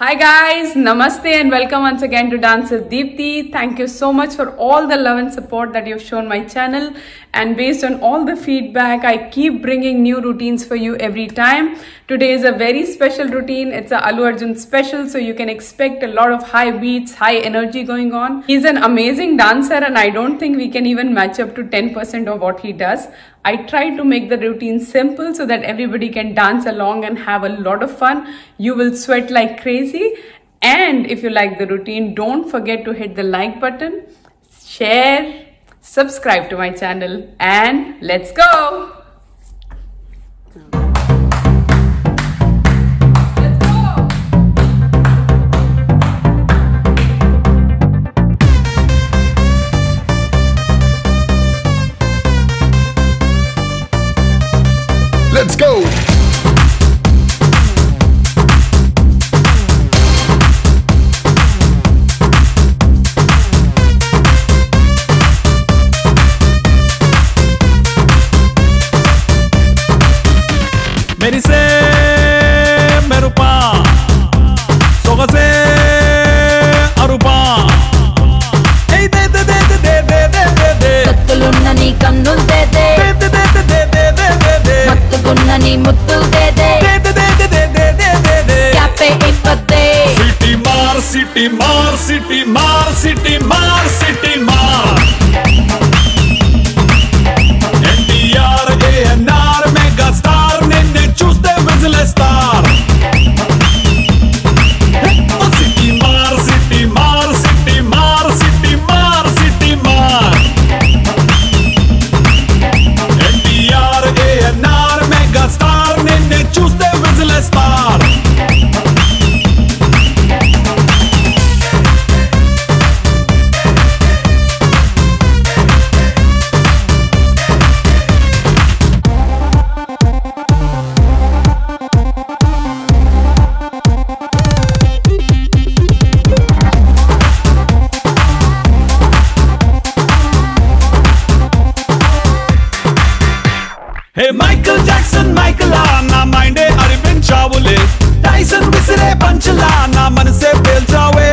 Hi guys, namaste and welcome once again to Dance with Deepti. Thank you so much for all the love and support that you've shown my channel, and based on all the feedback I keep bringing new routines for you every time. Today is a very special routine. It's a Allu Arjun special, so you can expect a lot of high beats, high energy going on. He's an amazing dancer and I don't think we can even match up to 10% of what he does. I try to make the routine simple so that everybody can dance along and have a lot of fun. You will sweat like crazy. And if you like the routine, don't forget to hit the like button, share, subscribe to my channel, and let's go! Let's go! मेरी से मेरुपा सोगसे अरुपा ए दे दे दे दे दे दे दे दे तत्तुलुन्ना नी कन्नुल दे दे दे दे दे दे दे दे मत्तुकुन्ना नी मुत्तुल दे दे दे दे दे दे दे दे क्यापे इपते सिटी मार सिटी मार सिटी मार सिटी मार सिटी मार Hey Michael Jackson, Michaela, na mind hai Arvind Chawle, Tyson Visre Panchala, na man se bel jawe.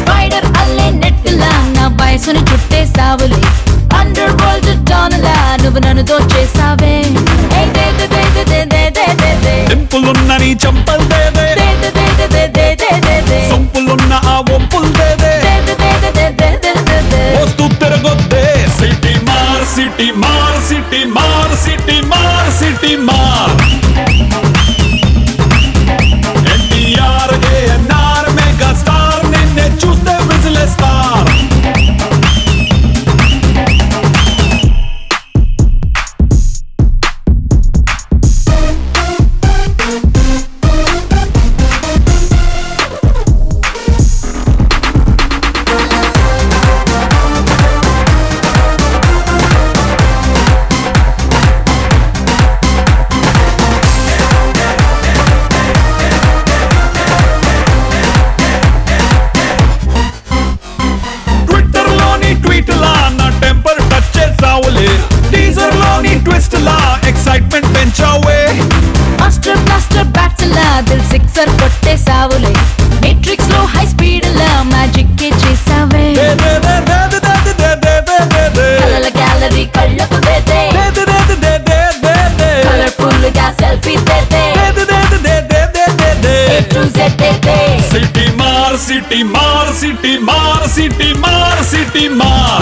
Spider alle nettla, na Bison chutte savle, Underworld Donala, nuvu nanu dochesave. Hey de de de de de de de de, dimple unna ni champal de de de de de de de de de, simple unna a wompul de de de de de de de de, ostu teragotte city mar city mar city mar city. City Mar NTR ANR Mega Star Ninne Chuste Vizle Star दिल sixer कोट्टे सावले matrix लो high speed ला magic के चेसावे दे दे दे दे दे दे दे दे दे दे दे कलर गैलरी कल्लकु दे दे दे दे दे दे दे दे दे कलरफुल गा सेल्फी दे दे दे दे दे दे दे दे दे ए टू जेड दे दे सिटी मार सिटी मार सिटी मार सिटी मार सिटी मार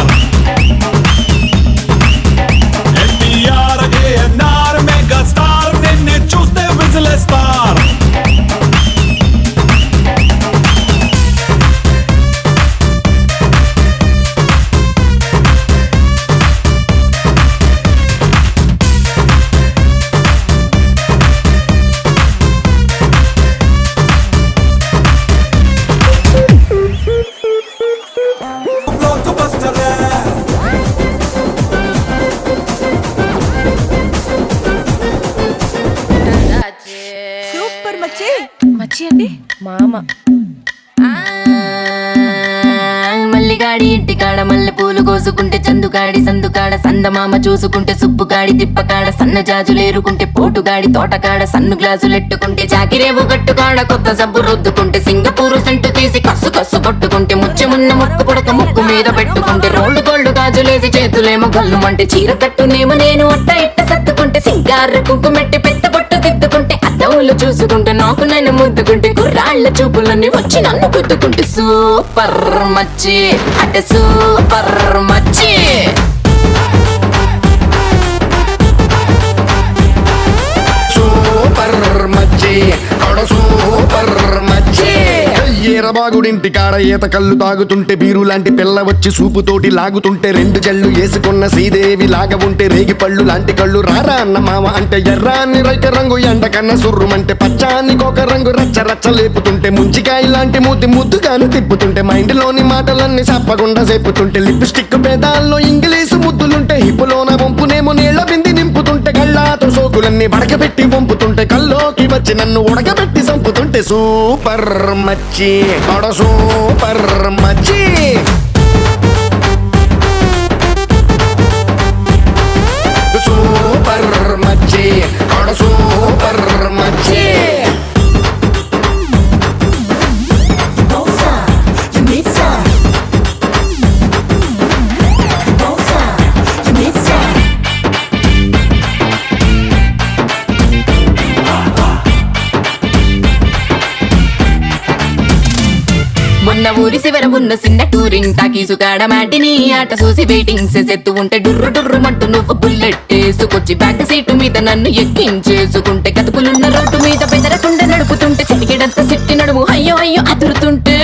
एनटीआर एएनआर मेगा स्टार ने चूसते विजिल स्टार Mama, Malli పిల్లిగాడి ఇంటికాడ మల్లెపూలు కోసుకుంటే చందుగాడి సందుకాడ సందమామ చూసుకుంటే సుబ్బుగాడి తిప్పకాడ సన్న జాజులేరుకుంటే పోటుగాడి తోటకాడ సన్ను గ్లాసులెట్టుకుంటే చాకిరేవు గట్టుకాడ కొత్త జబ్బు రుద్దుకుంటే సింగపూరు సెంటు తీసి కస్సు కస్సు కొట్టుకుంటే ముచ్చమున్న ముక్కు పుడక ముక్కు మీద పెట్టుకుంటే రోళ్ళు గోళ్ళు గాజులేసి చేతులేమో గల్లు అంటే చీర కట్టునేమో నేను అట్ట ఇట్ట సత్తుకుంటే సింగారు కుంకుమెట్టి పెద్ద పొట్టు దిద్దుకుంటే అద్దవులు చూసుకుంటే నాకు నేను ముద్దుకుంటే కుర్రాళ్ళ చూపులన్నీ వచ్చి నన్ను గుద్దుకుంటే సూపర్ మచ్చి అంటే సూపర్ మచ్చి సూపర్ మచ్చి అడ సూపర్ మచ్చి ఏరబాగుడింటి కాడ ఈత కళ్ళు తాగుతుంటే బీరు లాంటి పిల్ల వచ్చి సూపుతోటి లాగుతుంటే రెండు జల్లు వేసుకున్న శ్రీదేవి లాగ ఉంటే రేగి పళ్ళు లాంటి కళ్ళు రారా అన్న మామ అంటే ఎర్రాన్ని రైక రంగు ఎండ కన్నా సుర్రుమంటే పచ్చాన్ని కోక రంగు రచ్చ రచ్చ లేపుతుంటే ముంచికాయ లాంటి మూతి ముద్దుగాను తిప్పుతుంటే మైండ్ లోని మాటలన్నీ చెప్పకుండా చెప్పుతుంటే లిప్స్టిక్ పేదాల్లో ఇంగ్లీషు ముద్దులుంటే హిప్పులోన వంపునేమో నీళ్ళ బింది నింపుతుంటే గళ్ళాతో సోకులన్నీ వడకబెట్టి వంపుతుంటే కల్లోకి వచ్చి నన్ను ఉడకబెట్టి చంపుతుంటే సూపర్ మచ్చి అడ సూపర్ మచ్చి సూపర్ మచ్చి అడ సూపర్ మచ్చి మొన్న ఊరి శివర ఉన్న సిన్న టూరింగ్ తాకీసుకాడ మాటిని ఆట చూసి వెయిటింగ్ చేసేత్తు ఉంటే డుర్రు డుర్రు మంటూ నువ్వు బుల్లెట్ వేసుకొచ్చి బ్యాక్ సీటు మీద నన్ను ఎక్కించేసుకుంటే కతుకులున్న రోడ్డు మీద బెదరకుండా నడుపుతుంటే సిటికెడంతా సిట్టి నడుము అయ్యో అయ్యో అతురుతుంటే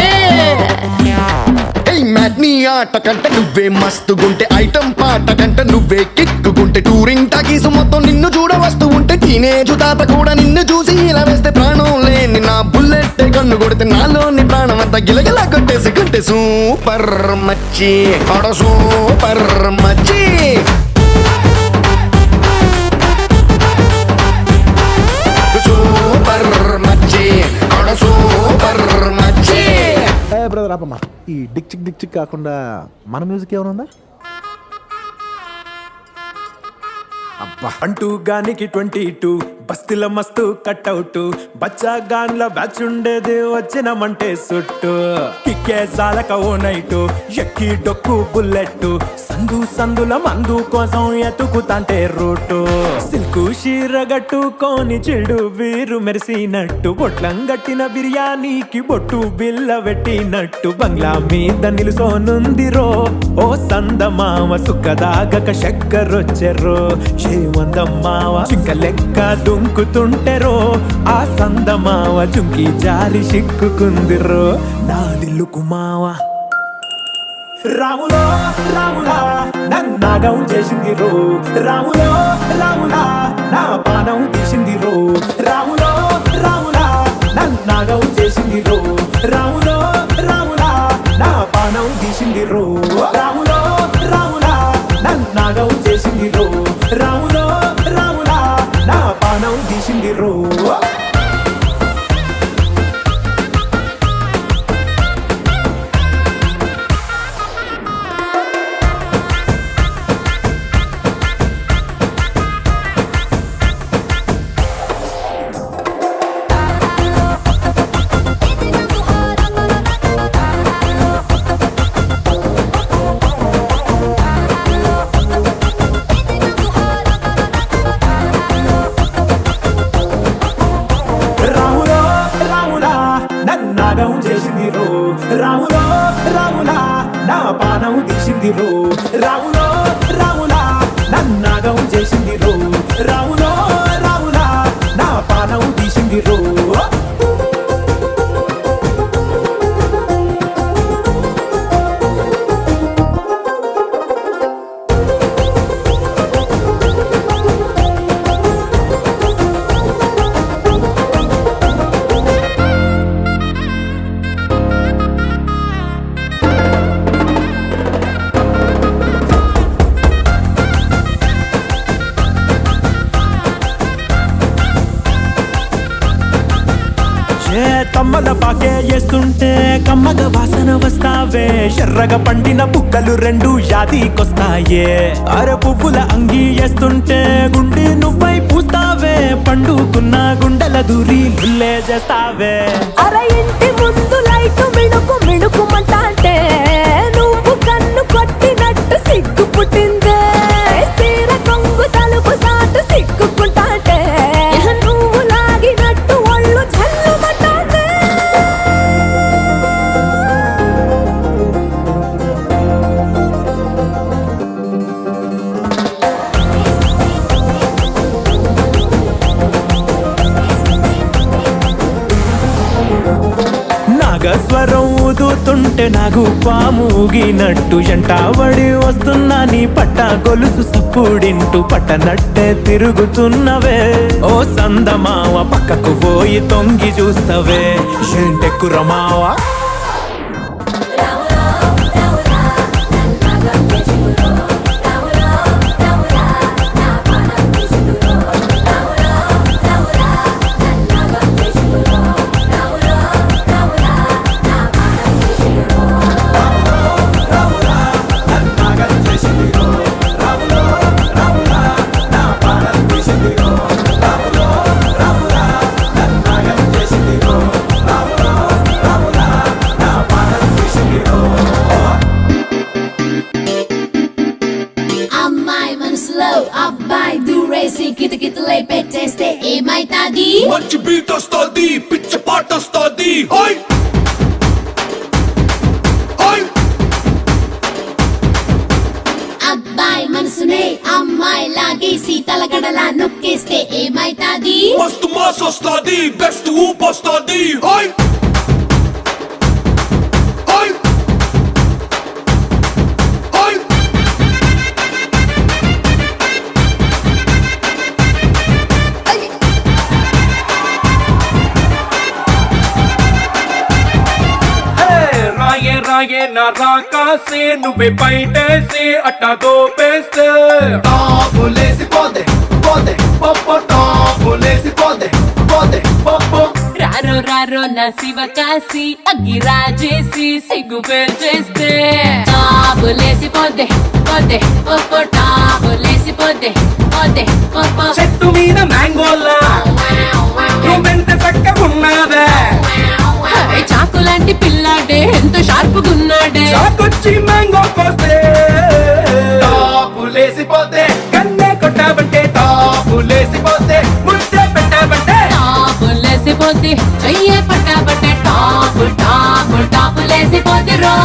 నీ ఆట కంటే నువ్వే మస్తుగుంటే ఐటం పాట కంటే నువ్వే కిక్కుగుంటే టూరింగ్ టాకీసు మొత్తం నిన్ను చూడ వస్తూ ఉంటే టీనేజు తాత కూడా నిన్ను చూసి ఇలా వేస్తే ప్రాణం లేని నా బుల్లెట్ కన్ను కొడితే నాలోని ప్రాణం అంతా గిలగిలా కొట్టేసుకుంటే సూపర్ మచ్చి అడ సూపర్ మచ్చి సూపర్ మచ్చి అడ సూపర్ మచ్చి. బ్రదర్ ఆపమ్మా, ఈ డిక్చిక్ డిక్చిక్ కాకుండా మన మ్యూజిక్ ఏమైనా ఉందా? అబ్బా అంటూ గానికి 22 బస్తిల మస్తు కట్అవుట్ బచ్చా గాన్ల బ్యాచ్ ఉండేది వచ్చినమంటే సుట్టు కిక్కే సాలక ఓ నైటు ఎక్కి డొక్కు బుల్లెట్ సందు సందుల మందు కోసం ఎతుకుతాంటే రూటు సిల్కు షీరగట్టుకోని చెడు వీరు మెరిసినట్టు బొట్లం గట్టిన బిర్యానీకి బొట్టు బిల్ల పెట్టినట్టు బంగ్లా మీద నిలుసోనుందిరో ఓ సందమావ సుక్కదాగక చక్కరొచ్చెర్రో శ్రీమందమ్మావ చిక్క లెక్క తుంకుతుంటెరో ఆ సందమావ చుంకి జారి చిక్కుకుందిరో నా దిల్లుకు మావ రాములో రాములా నన్నాగం చేసిందిరో రాములో రాములా నా పానం తీసిందిరో రాములో రాములా నన్నాగం చేసిందిరో రాములో రాములా నా పానం తీసిందిరో రాములో రాములా నన్నాగం చేసిందిరో రాములో రాములా నా పానం తీసిందిరో. వంటే చేస్తుంటే కమ్మగా వాసన వస్తావే, ఎర్రగా పండిన బుగ్గలు రెండు యాదికొస్తాయే, అర పువ్వుల అంగి వేస్తుంటే గుండి నువ్వై పూస్తావే, పండుకున్న గుండెల దూరి గుల్లే చేస్తావే, అర ఇంటి ముందు లైట్ మిణుకు మిణుకుమంటాంటే నువ్వు కన్ను కొట్టినట్టు సిగ్గు పుట్టిందే, సీర కొంగు తలుపు సాటు సిగ్గుకుంటాంటే నువ్వు లాగినట్టు ఒళ్ళు చల్లమంటాంటే, నాగస్వరం ఊదుతుంటే నాకు పాముగినట్టు ఎంటావడి వస్తున్నా నీ పట్ట గొలుసు సప్పుడింటూ పట్టనట్టే తిరుగుతున్నవే, ఓ సందమావ పక్కకు పోయి తొంగి చూస్తవే, ఏంటెక్కురమావ మంచి బీట్ వస్తుంది, పిచ్చి పాట వస్తుంది, అబ్బాయి మనసునే అమ్మాయి లాగేసి తలగడలా నొక్కేస్తే ఏమైతాది, మస్తు మాస్ వస్తుంది, బెస్ట్ ఊపు వస్తుంది, ये ना राका से नुबे पैटे से अटा दो पेस्ट बोले से पौधे पौधे पप्पो बोले से पौधे पौधे पप्पो रारो रारो ना शिवकाशी अगी राजेसी सिगु बेल जैसे बोले से पौधे पौधे पप्पो बोले से पौधे पौधे पप्पो చెట్టు మీద మ్యాంగోలా నువ్వెంత చక్కగున్నావే, చాకు లాంటి పిల్లాడే ఎంత షార్పుగున్నాడే, చాకొచ్చి మ్యాంగో కోస్తే టాపులేసిపోతే, కన్నే కొట్టావంటే టాపులేసిపోతే, ముద్దే పెట్టావంటే టాపులేసిపోతే, చెయ్యే పట్టావంటే టాపు టాపు టాపులేసిపోతే రో,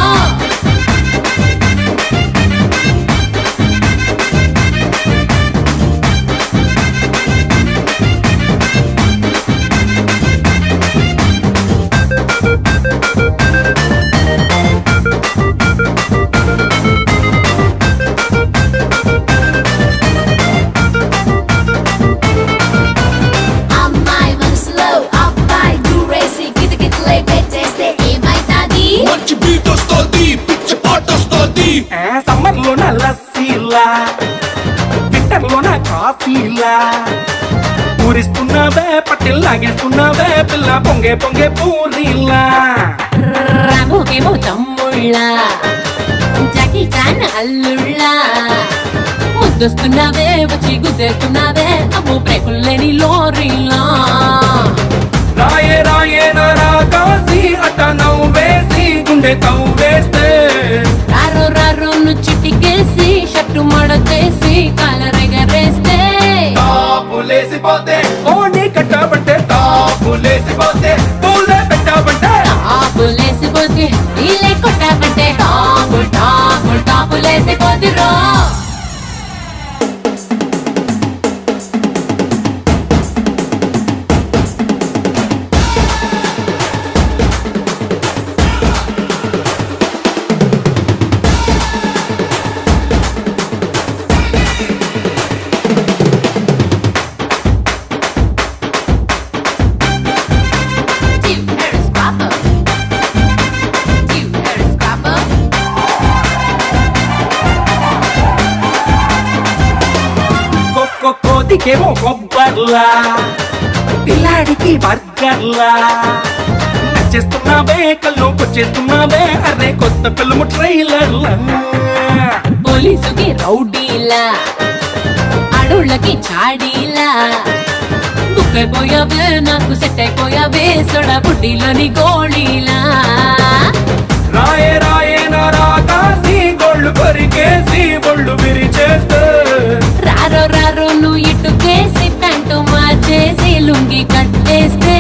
సమ్మర్ లోన లస్సీలా వింటర్ లోన కాఫీలా పూరిస్తున్నావే, పట్టిల్ లాగేస్తున్నావే, పిల్ల పొంగే పొంగే పూరీలా, రాముకేమో తమ్ముళ్ళా జాకీ చాన్ అల్లుళ్ళా ముద్దొస్తున్నావే, వచ్చి గుద్దేస్తున్నావే అమ్ము ప్రేకుల్లేని లోరీలా, రాయే రాయే నా రాకాసి అట్ట నవ్వు వేసి గుండె తవ్వు వేస్తే రారును చిటికేసి షట్టు మడతేసి కాలరెగరేస్తే టాపులేసిపోతే, ఓని కట్టావంటే టాపులేసిపోతే, పూలే పెట్టావంటే టాపులేసిపోతే, నీలే కొట్టావంటే టాపు టాపు టాపులేసిపోతే రో, ఏమో కొబ్బర్లా పిల్లాడికి బర్గర్లా నచ్చ వచ్చేస్తున్నావే కళ్ళు వచ్చేస్తున్నావే అరే కొత్త ఫిల్మ్ ట్రైలర్ లా పోలీసుకి రౌడీలా అడవులకి చాడీలా దుఃఖపోయావే నాకు సెట్ అయిపోయావే సొడ బుడ్డిలోని గోళీలా రాయే రాయే నా రాకాసి గోళ్ళు కొరికేసి ఒళ్ళు విరిచేస్తా రారో రారో నువ్వు ఇటు కేసి ప్యాంటు మార్చేసి లుంగి కట్టేస్తే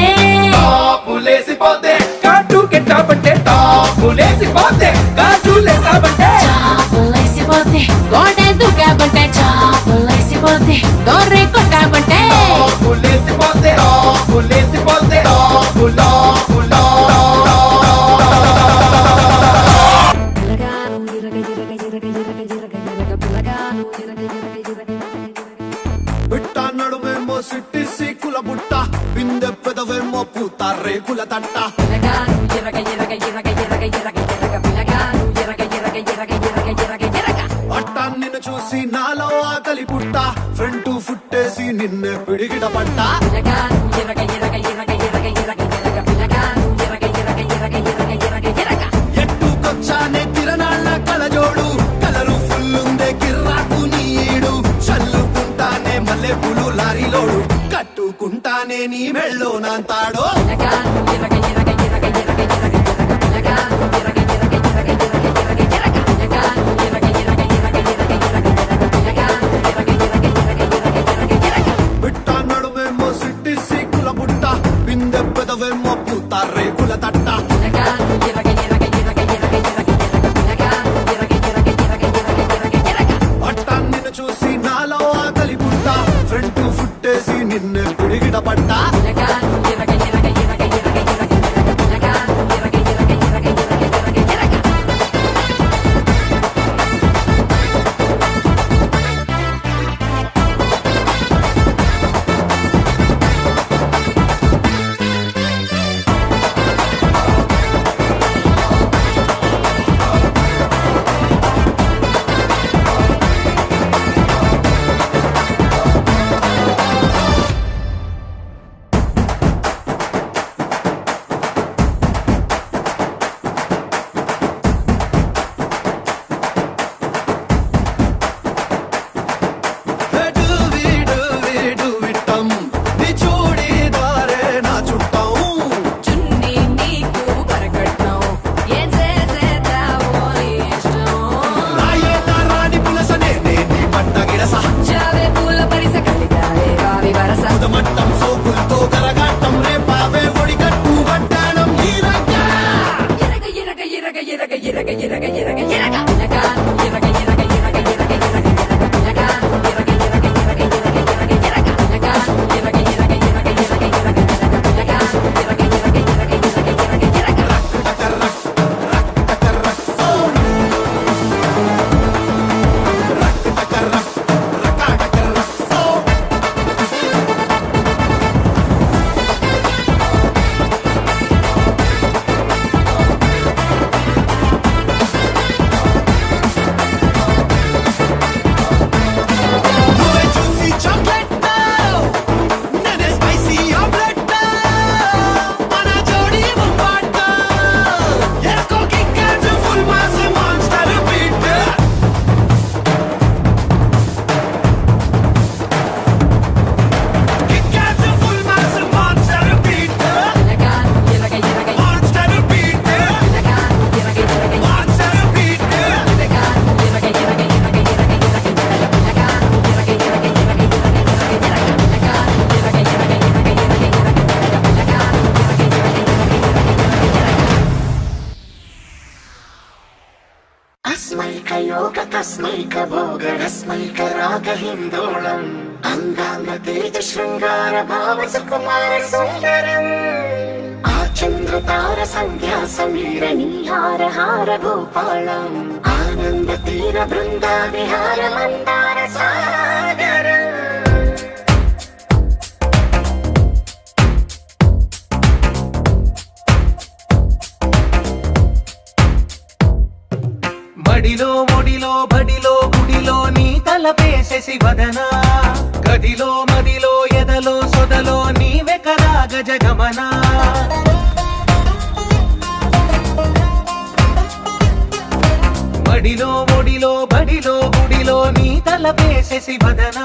గడిలో ఒడిలో బడిలో గుడిలో నీ తల వేసేసి వదనా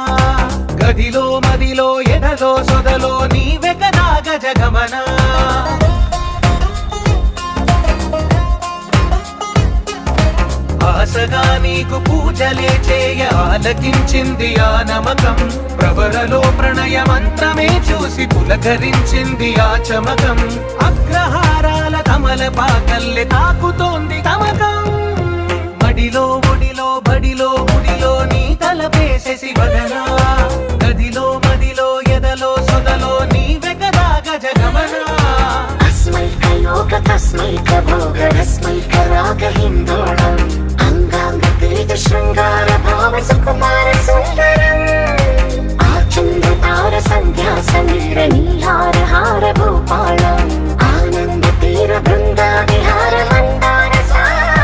గదిలో మదిలో ఎదలో సొదలో నీ వెకనా గజగమనా ఆసగా నీకు పూజలే చేయ ఆలకించింది ఆ నమకం ప్రవరలో ప్రణయ మంత్రమే చూసి పులకరించింది ఆ చమకం అగ్రహారాల తమల పాకల్లె తాకుతోంది తమకం మడిలో ఒడిలో బడిలో గుడిలో నీ తల వేసేసి వదనా గదిలో మదిలో ఎదలో సొదలో నీ వెకనా గజగమనా అస్మై కలోక తస్మై కభోగ రస్మై కరాగ హిందోళం శృంగార భావ సుకుమార సుందరం ఆ చంద్ర తార సంధ్యా సమీర నీహార హార భూపాల ఆనంద తీర బృంద విహార మందార సాగరం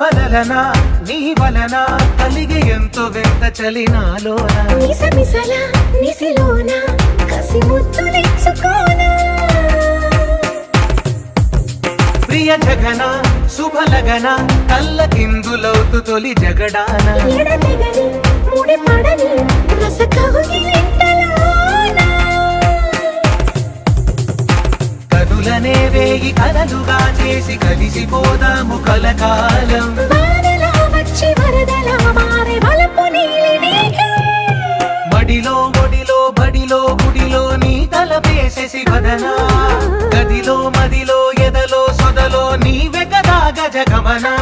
వలనా నీ వలనా కలిగి ఎంతో వెంత చలినాలోనా మిసమిసలా నిసిలోనా కసి ముత్తులిచ్చుకోనా ప్రియ జగన శుభలగన కళ్ళ కిందులవుతు తొలి జగడానా ఎడతెగని ముడిపడని రస కవుగి నిట్టలోనా కనులనే వేయి కలలుగా చేసి కలిసిపోదాము కలకాలం మడిలో ఒడిలో బడిలో గుడిలో నీ తల వేసేసి వదనా గదిలో మదిలో ఎదలో సొదలో నీ వెకదా గజగమనా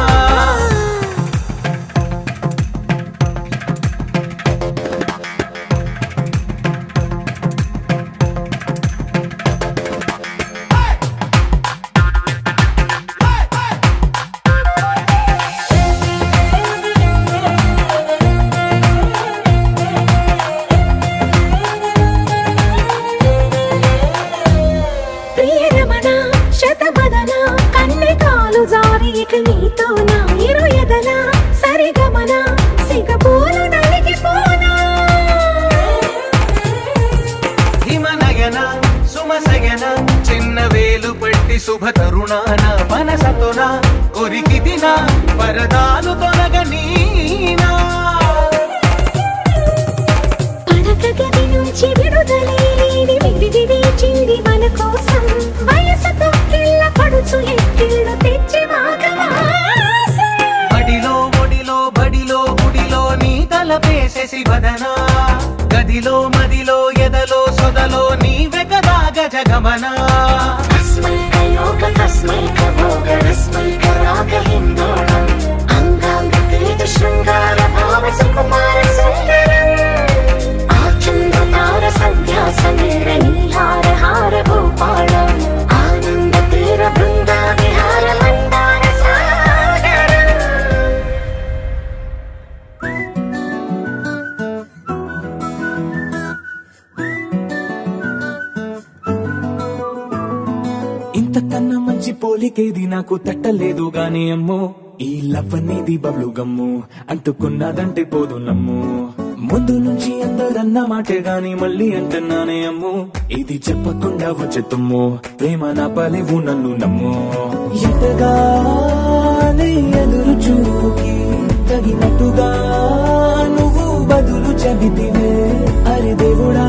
శుభ తరుణాన మనసతోన కొరికి దిన వరదాలు తొలగ నీనా మడిలో ఒడిలో బడిలో గుడిలో నీ తల వేసేసి వదనా గదిలో మదిలో ఎదలో సొదలో నీ వెకదా గజగమనా తస్మై కభోగ రస్మై కరాగ హిందోళం అంగాంగ తేజ శృంగార భావ సుకుమార సుందరం ఆ చంద్ర తార సంధ్యా సమీర నీహార హార భూపాల ఆనంద తీర బృంద విహార మందార సాగరం ఇంతకన్నా మంచి పోలికేది నాకు తట్టలేదు గాని అమ్మో ఈ లవ్ అనేది బబ్లు గమ్ము అంటుకున్నదంటే పోదు నమ్ము ముందు నుంచి అందరన్న మాటే గాని మళ్ళీ అంటున్నానే అమ్మో ఇది చెప్పకుండా వచ్చే తుమ్ము ప్రేమ నా పలేవు నన్ను నమ్ము ఎంతగానే ఎదురు చూకి తగినట్టుగా నువ్వు బదులు చెబితివే అరే దేవుడా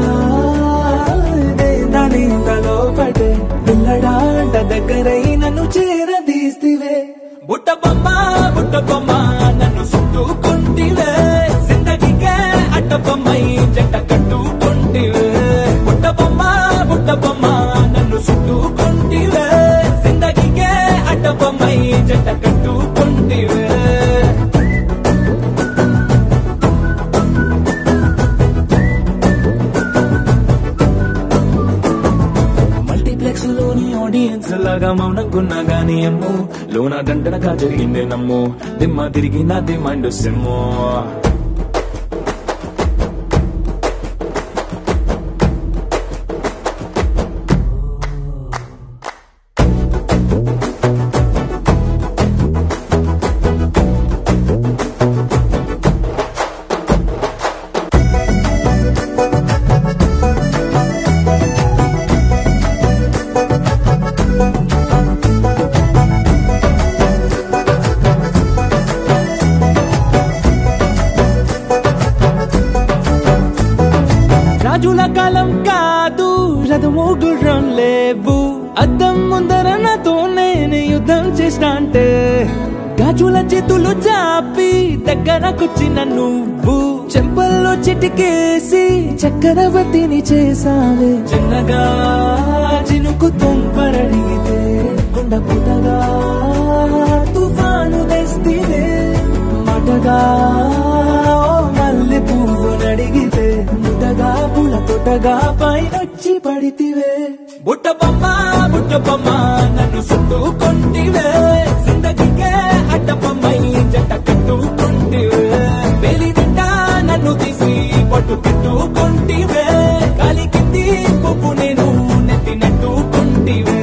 ఇంతలో పడే పిల్లడాంట దగ్గరై నన్ను చేరదీస్తివే బుట్ట బొమ్మ నన్ను చుట్టుకుంటివే జిందగీకే అట్ట బొమ్మై జంట కట్టుకుంటివే బుట్ట బొమ్మ నన్ను చుట్టుకుంటివే జిందగీకే అట్ట బొమ్మై జంట కట్టుకుంటివే లాగా మౌనంకున్నా గానీ అమ్మో లోన దండనగా జరిగిందే నమ్మో దిమ్మ తిరిగి నా దిమ్మండు సిమ్మో రాజుల కాలం కాదు రథమూగురం లేవు అద్దం ముందర నాతోనే యుద్ధం చేస్తాంటే గాజుల చేతులు చాపి దగ్గరకొచ్చిన నువ్వు చెంపల్లో చిటికేసి చక్రవర్తిని చేసావే చిన్నగా జినుకు తుంపరడిగితే కొండపుటగా తుఫాను తెస్తివే మటగా మల్లె పువ్వు నడిగితే ముటగా పుల తొటగా పైనొచ్చి పడితివే బుట్ట బొమ్మ నన్ను చుట్టుకొంటివే సిందగికే అడ్డ బొమ్మై జట్ట కట్టుకొంటివే వేలి నిండా నన్ను తీసి పట్టు పెట్టుకొంటివే కాలికింది పువ్వు నేను నెత్తినట్టుకొంటివే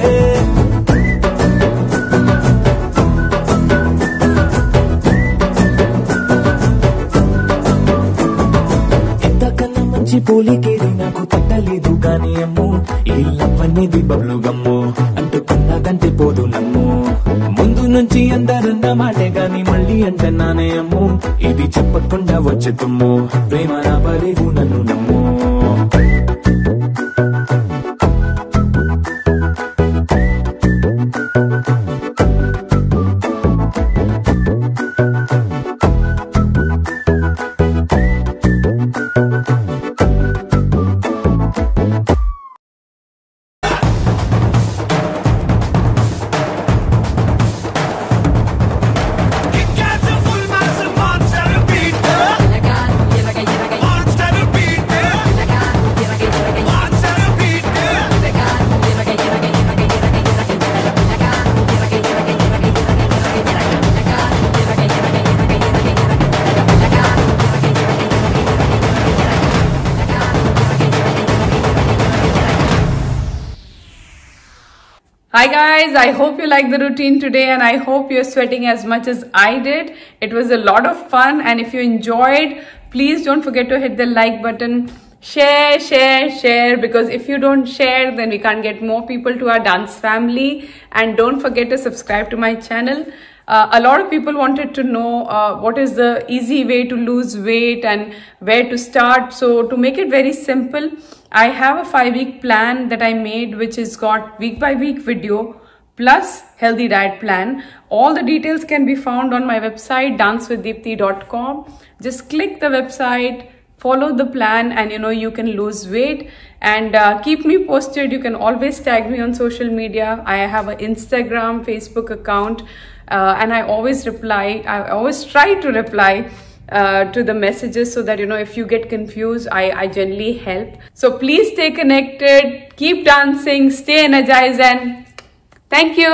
ఎంతకన్నా మంచి పోలికేది నాకు తట్టలేదు కానీ అమ్మో ఇల్లవన్నీ దీపములు గమ్మో అంటుకున్నదంటే పోదు నమ్ము ముందు నుంచి అందరన్న మాటే గాని మళ్ళీ అంటే నానే అమ్ము ఇది చెప్పకుండా వచ్చే తుమ్ము ప్రేమ రాబలేవు నన్ను నమ్ము Hi guys, I hope you liked the routine today and I hope you're sweating as much as I did. It was a lot of fun and if you enjoyed, please don't forget to hit the like button. Share, share, share because if you don't share, then we can't get more people to our dance family. And don't forget to subscribe to my channel. A lot of people wanted to know what is the easy way to lose weight and where to start. So to make it very simple, I have a 5-week plan that I made which is got week by week video plus healthy diet plan. All the details can be found on my website dancewithdeepti.com. Just click the website, follow the plan and you know you can lose weight and keep me posted. You can always tag me on social media. I have an Instagram, Facebook account. And I always try to reply to the messages so that, you know, if you get confused, I generally help. So please stay connected, keep dancing, stay energized and thank you.